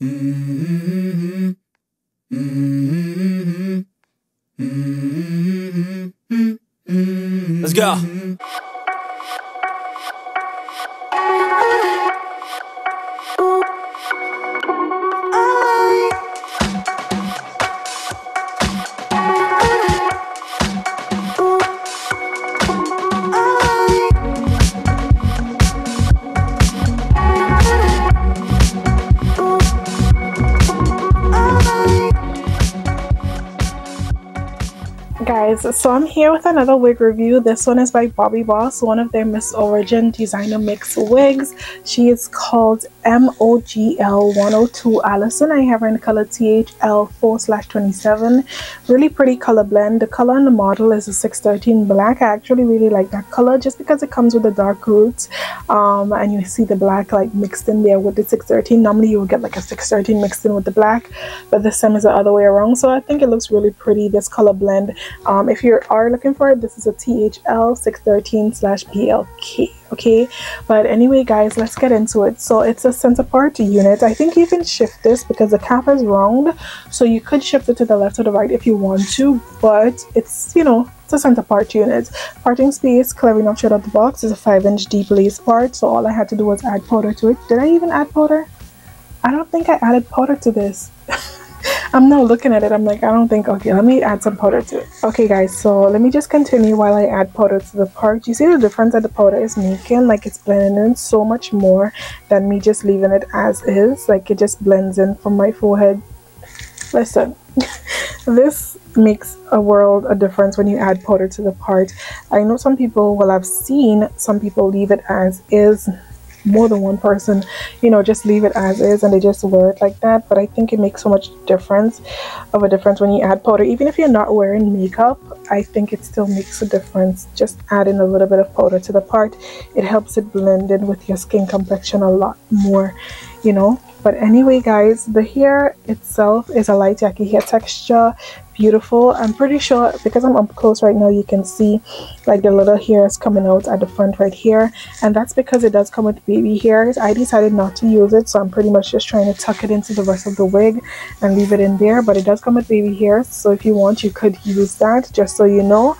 Let's go. So I'm here with another wig review. This one is by Bobbi Boss, one of their Miss Origin Designer Mix wigs. She is called MOGL 102 Allison. I have her in color THL 4/27. Really pretty color blend. The color on the model is a 613/BLK. I actually really like that color just because it comes with the dark roots. And you see the black like mixed in there with the 613. Normally you would get like a 613 mixed in with the black, but this time is the other way around. So I think it looks really pretty, this color blend. If you are looking for it, this is a THL 613/BLK. Okay, but anyway guys, let's get into it. So it's a center part unit. I think you can shift this because the cap is round, so you could shift it to the left or the right if you want to, but it's, you know, it's a center part unit. Parting space, clearly not straight out the box, is a 5-inch deep lace part, so all I had to do was add powder to it. Did I even add powder? I don't think I added powder to this. I'm now looking at it, I'm like, I don't think, okay, let me add some powder to it. Okay guys, so let me just continue while I add powder to the part. You see the difference that the powder is making? Like, it's blending in so much more than me just leaving it as is. Like, it just blends in from my forehead. Listen, this makes a world of difference when you add powder to the part. I know some people, well, I've seen some people leave it as is. More than one person, you know, just leave it as is and they just wear it like that, but I think it makes so much difference when you add powder. Even if you're not wearing makeup, I think it still makes a difference just adding a little bit of powder to the part. It helps it blend in with your skin complexion a lot more, you know. But anyway guys, the hair itself is a light yaki hair texture, beautiful. I'm pretty sure because I'm up close right now, you can see like the little hairs coming out at the front right here, and that's because it does come with baby hairs. I decided not to use it, so I'm pretty much just trying to tuck it into the rest of the wig and leave it in there, but it does come with baby hairs, so if you want, you could use that, just so you know.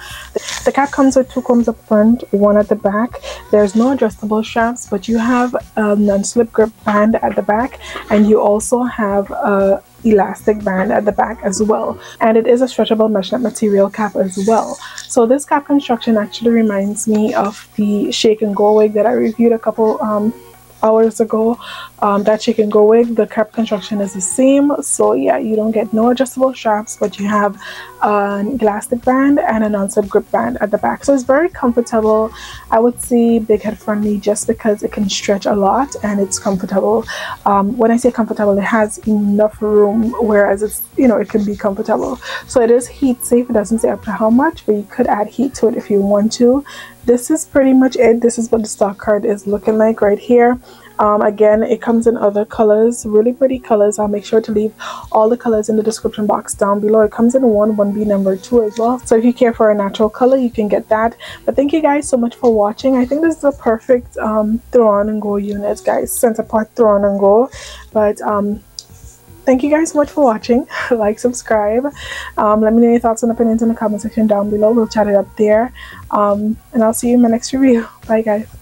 The cap comes with 2 combs up front, 1 at the back. There's no adjustable straps, but you have a non-slip grip band at the back, and you also have a elastic band at the back as well, and it is a stretchable meshnet material cap as well. So this cap construction actually reminds me of the shake and go wig that I reviewed a couple hours ago. That shake and go wig, the cap construction is the same. So yeah, you don't get no adjustable straps, but you have an elastic band and a non-slip grip band at the back, so it's very comfortable. I would say big head friendly just because it can stretch a lot and it's comfortable. When I say comfortable, it has enough room, whereas it's, you know, it can be comfortable. So it is heat safe. It doesn't say up to how much, but you could add heat to it if you want to. This is pretty much it. This is what the stock card is looking like right here. Again, it comes in other colors, really pretty colors. I'll make sure to leave all the colors in the description box down below. It comes in 1B number 2 as well, so if you care for a natural color, you can get that. But thank you guys so much for watching. I think this is a perfect throw on and go unit guys, center part throw on and go. But thank you guys so much for watching. Like, subscribe, let me know your thoughts and opinions in the comment section down below. We'll chat it up there, and I'll see you in my next review. Bye guys.